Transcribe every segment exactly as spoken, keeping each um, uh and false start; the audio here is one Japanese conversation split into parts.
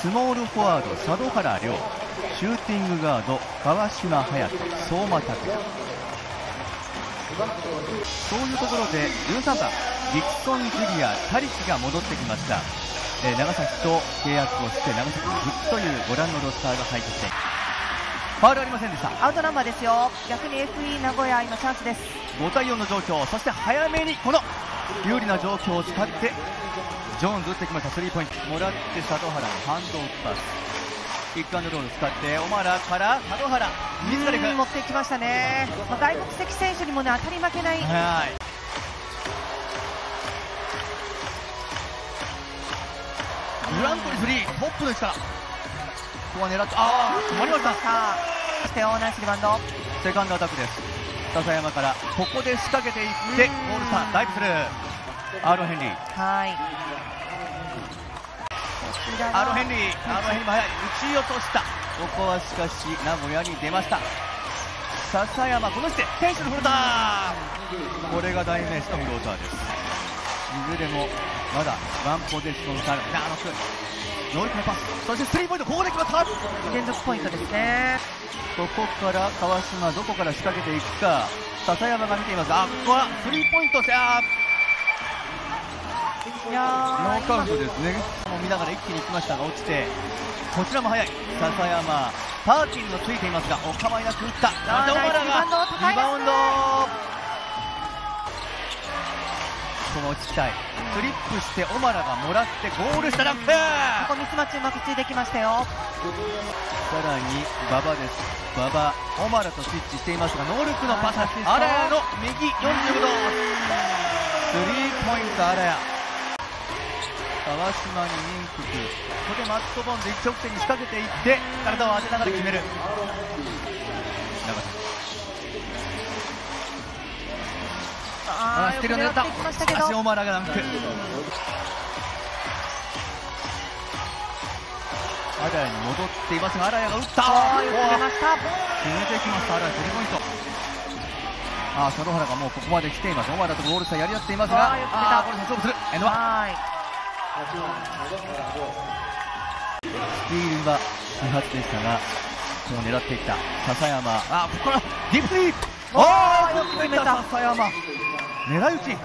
スモールフォワード佐渡原涼、シューティングガード川島隼人、相馬拓也。そういうところでじゅうさんばんディクソン・ジュリア・タリキが戻ってきました。えー、長崎と契約をして長崎に復帰というご覧のロスターが入ってきて、ファウルありませんでした。アウトナンバーですよ。逆に エフイー 名古屋、今チャンスです。ごたいよんの状況、そして早めにこの有利な状況を使ってジョーンズ打ってきました。スリーポイントもらって、佐渡原のハンドオフパス、一貫のロール使ってオマラから佐渡原自ら行く、持ってきましたね。まあ、外国籍選手にも、ね、当たり負けない。はい、ブランコにフリートップですから、ここは狙って、ああ、止まりました。そしてオーナースリバウンド、セカンドアタックです。笹山からここで仕掛けていって、オールスターダイブする。アーロン・ヘンリー、はい、アーロン・ヘンリー、アーロン・ヘンリーも速い、打ち落とした。ここはしかし名古屋に出ました。笹山、この時点選手のフローター、これが代名詞のフローターです。いずれもまだワンポゼッションされて、あの人ノーリックのパス、そしてスリーポイント、ここで決まった。連続ポイントですね。ここから川島、どこから仕掛けていくか。笹山が見ています。あ、ここはスリーポイント、せやー、いやー、ノーカウントですね。もう見ながら一気に行きましたが落ちて、こちらも速い笹山、パーティーのついていますがお構いなく打った。小原がリバウンド、この地帯スリップしてオマラがもらってゴールしたランプ。ここミスマッチうまくついてきましたよ。さらに馬場です。馬場、オマラとスイッチしていますが、ノールックのパス、アラヤの右よんじゅうごど、スリーポイントアラヤ。川島にインクく、ここでマットボンド一直線に仕掛けていって体を当てながら決める。長崎、ああ、ステル狙った。しかしオマラがダンク。アラヤに戻っていますが、アラヤが打った。決めてきました。アラヤスリーポイント。ああ、佐野原がもうここまで来ています。オマラとゴール差やり合っていますが、ああ、これ勝負する。エンドワン。スティールは不発でしたが、こう狙っていった笹山。ああ、ここからディープスリー。ああ、よく決めた笹山。狙い撃ち、ついてい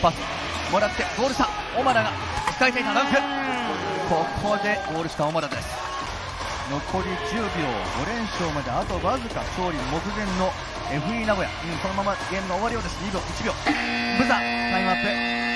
ます。パスもらってゴール下、オマラが使いたいランク、ここでゴール下オマラです。残りじゅうびょう、ごれんしょうまであとわずか、勝利目前の エフイー 名古屋、うん、このままゲームが終わるようです。にびょう、いちびょう、ブザータイムアップ。